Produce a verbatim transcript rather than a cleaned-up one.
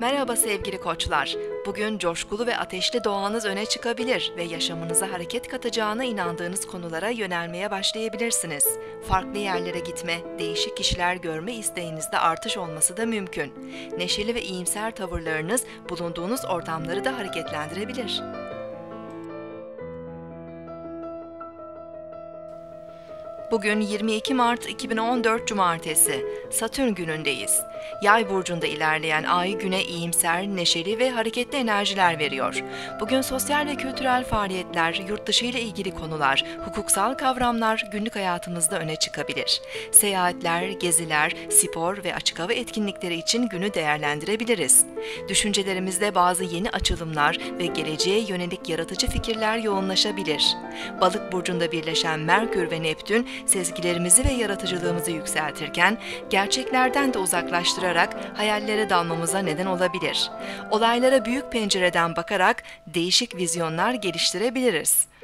Merhaba sevgili koçlar. Bugün coşkulu ve ateşli doğanız öne çıkabilir ve yaşamınıza hareket katacağına inandığınız konulara yönelmeye başlayabilirsiniz. Farklı yerlere gitme, değişik kişiler görme isteğinizde artış olması da mümkün. Neşeli ve iyimser tavırlarınız bulunduğunuz ortamları da hareketlendirebilir. Bugün yirmi iki Mart iki bin on dört Cumartesi, Satürn günündeyiz. Yay burcunda ilerleyen ay güne iyimser, neşeli ve hareketli enerjiler veriyor. Bugün sosyal ve kültürel faaliyetler, yurt dışı ile ilgili konular, hukuksal kavramlar günlük hayatımızda öne çıkabilir. Seyahatler, geziler, spor ve açık hava etkinlikleri için günü değerlendirebiliriz. Düşüncelerimizde bazı yeni açılımlar ve geleceğe yönelik yaratıcı fikirler yoğunlaşabilir. Balık burcunda birleşen Merkür ve Neptün, sezgilerimizi ve yaratıcılığımızı yükseltirken, gerçeklerden de uzaklaştırarak hayallere dalmamıza neden olabilir. Olaylara büyük pencereden bakarak değişik vizyonlar geliştirebiliriz.